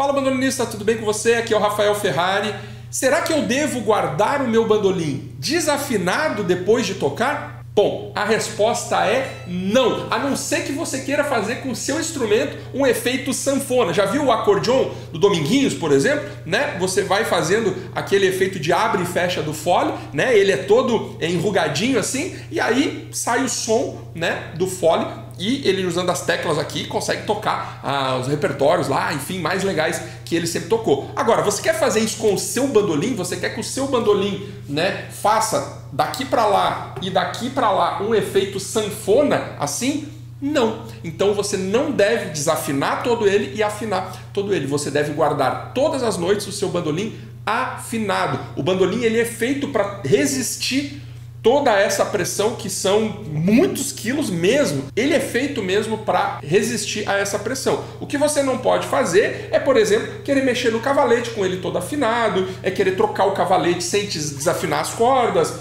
Fala, bandolinista, tudo bem com você? Aqui é o Rafael Ferrari. Será que eu devo guardar o meu bandolim desafinado depois de tocar? Bom, a resposta é não, a não ser que você queira fazer com o seu instrumento um efeito sanfona. Já viu o acordeon do Dominguinhos, por exemplo? Né? Você vai fazendo aquele efeito de abre e fecha do fole, né? Ele é todo enrugadinho assim, e aí sai o som, né, do fole, e ele, usando as teclas aqui, consegue tocar os repertórios lá, enfim, mais legais que ele sempre tocou. Agora, você quer fazer isso com o seu bandolim? Você quer que o seu bandolim, né, faça daqui para lá e daqui para lá um efeito sanfona assim? Não. Então você não deve desafinar todo ele e afinar todo ele. Você deve guardar todas as noites o seu bandolim afinado. O bandolim, ele é feito para resistir toda essa pressão, que são muitos quilos mesmo. Ele é feito mesmo para resistir a essa pressão. O que você não pode fazer é, por exemplo, querer mexer no cavalete com ele todo afinado, é querer trocar o cavalete sem desafinar as cordas,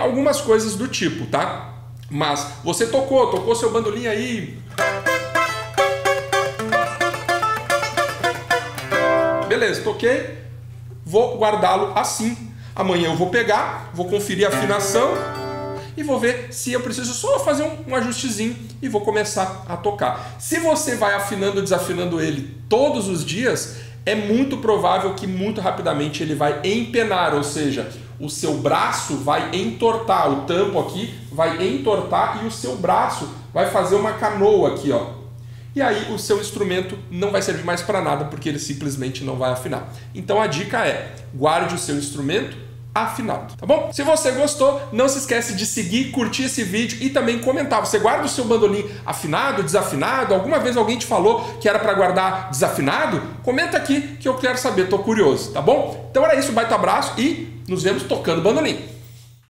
algumas coisas do tipo, tá? Mas você tocou seu bandolim aí, beleza, toquei, vou guardá-lo assim. Amanhã eu vou pegar, vou conferir a afinação e vou ver se eu preciso só fazer um ajustezinho e vou começar a tocar. Se você vai afinando e desafinando ele todos os dias, é muito provável que muito rapidamente ele vai empenar, ou seja, o seu braço vai entortar, o tampo aqui vai entortar e o seu braço vai fazer uma canoa aqui, ó. E aí o seu instrumento não vai servir mais para nada, porque ele simplesmente não vai afinar. Então a dica é: guarde o seu instrumento afinado, tá bom? Se você gostou, não se esquece de seguir, curtir esse vídeo e também comentar. Você guarda o seu bandolim afinado, desafinado? Alguma vez alguém te falou que era para guardar desafinado? Comenta aqui que eu quero saber, tô curioso, tá bom? Então era isso, baita abraço e nos vemos tocando bandolim.